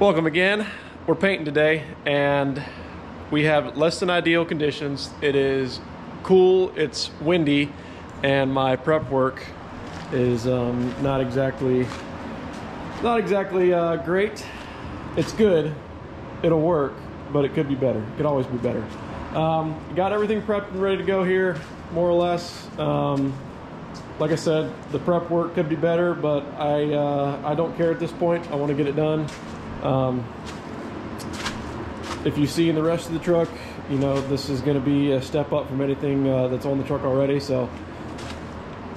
Welcome again. We're painting today and we have less than ideal conditions. It is cool, it's windy, and my prep work is not exactly great. It's good, it'll work, but it could be better. It could always be better. Got everything prepped and ready to go here, more or less. Like I said, the prep work could be better, but I don't care at this point. I want to get it done. If you see in the rest of the truck, you know this is going to be a step up from anything that's on the truck already. So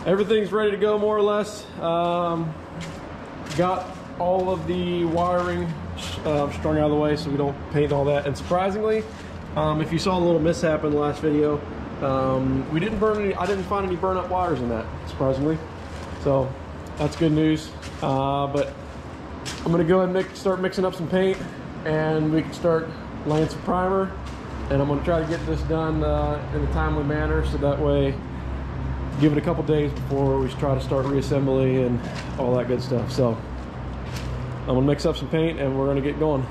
everything's ready to go, more or less. Got all of the wiring strung out of the way so we don't paint all that. And surprisingly, if you saw a little mishap in the last video, we didn't burn any. I didn't find any burn up wires in that, surprisingly. So that's good news. But I'm gonna go ahead and start mixing up some paint, and we can start laying some primer, and I'm gonna try to get this done in a timely manner, so that way, give it a couple days before we try to start reassembly and all that good stuff. So I'm gonna mix up some paint and we're gonna get going.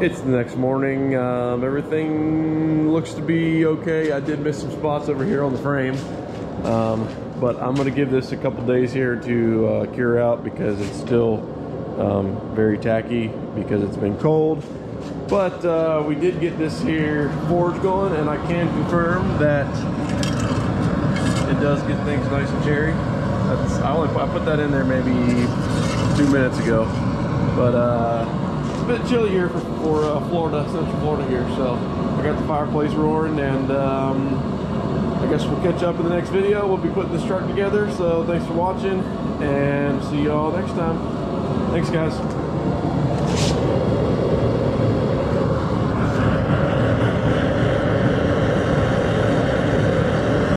It's the next morning. Everything looks to be okay. I did miss some spots over here on the frame, but I'm going to give this a couple days here to cure out, because it's still very tacky because it's been cold. But we did get this here forge going, and I can confirm that it does get things nice and cherry. That's, I put that in there maybe 2 minutes ago, but bit chilly here for Florida, Central Florida here, so I got the fireplace roaring, and I guess we'll catch up in the next video. We'll be putting this truck together, so thanks for watching, and see y'all next time. Thanks, guys.